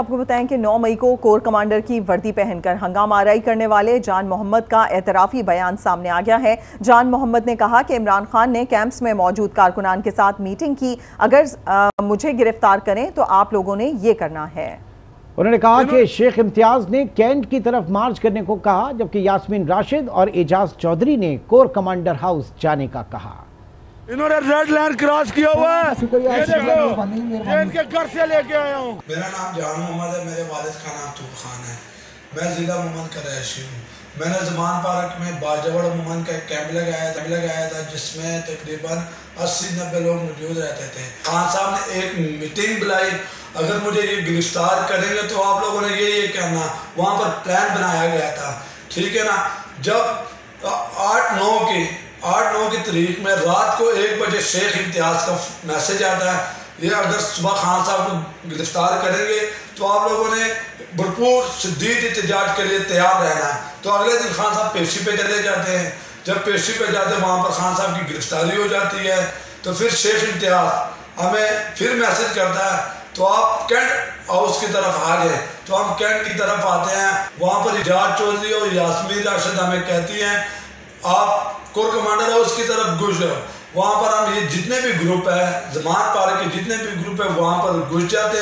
आपको बताएं कि 9 मई को कोर कमांडर की वर्दी पहनकर हंगामा आराई करने वाले जान मोहम्मद का एतराफ़ी बयान सामने आ गया है। जान मोहम्मद ने कहा कि इमरान खान ने कैंप्स में मौजूद कारकुनान के साथ मीटिंग की, अगर मुझे गिरफ्तार करें तो आप लोगों ने ये करना है। उन्होंने कहा कि शेख इम्तियाज ने कैंट की तरफ मार्च करने को कहा, जबकि यास्मीन राशिद और एजाज चौधरी ने कोर कमांडर हाउस जाने का कहा। इन्होंने रेड लाइन क्रॉस किया हुआ है, ये देखो, ये इनके घर से लेके आया हूँ। मेरा नाम जान मोहम्मद है, मेरे वालिद का नाम तुम खान है, मैं जिला मोहम्मद का रहशी हूँ। मैंने जमान पार्क में बाजवड़ मोहम्मद का कैंप लगाया था, जिसमें तकरीबन 80-90 लोग मौजूद रहते थे। खान साहब ने एक मीटिंग बुलाई, अगर मुझे ये गिरफ्तार करेंगे तो आप लोगों ने ये कहना। वहाँ पर प्लान बनाया गया था, ठीक है ना। जब 8-9 की तारीख में रात को 1 बजे शेख इम्तियाज का मैसेज आता है, ये अगर सुबह खान साहब को गिरफ्तार करेंगे तो आप लोगों ने भरपूर शदीद एहतजाज के लिए तैयार रहना है। तो अगले दिन खान साहब पेशी पे चले जाते हैं। जब पेशी पे जाते हैं वहाँ पर खान साहब की गिरफ्तारी हो जाती है। तो फिर शेख इम्तियाज हमें फिर मैसेज करता है, तो आप कैंट हाउस की तरफ आ गए। तो हम कैंट की तरफ आते हैं, वहाँ पर एजाज चौधरी और यास्मीन राशिद हमें कहती हैं आप कोर कमांडर हाउस की तरफ घुस जाओ। वहाँ पर हम ये जितने भी ग्रुप है, जमात पार्क के जितने भी ग्रुप है, वहाँ पर घुस जाते हैं।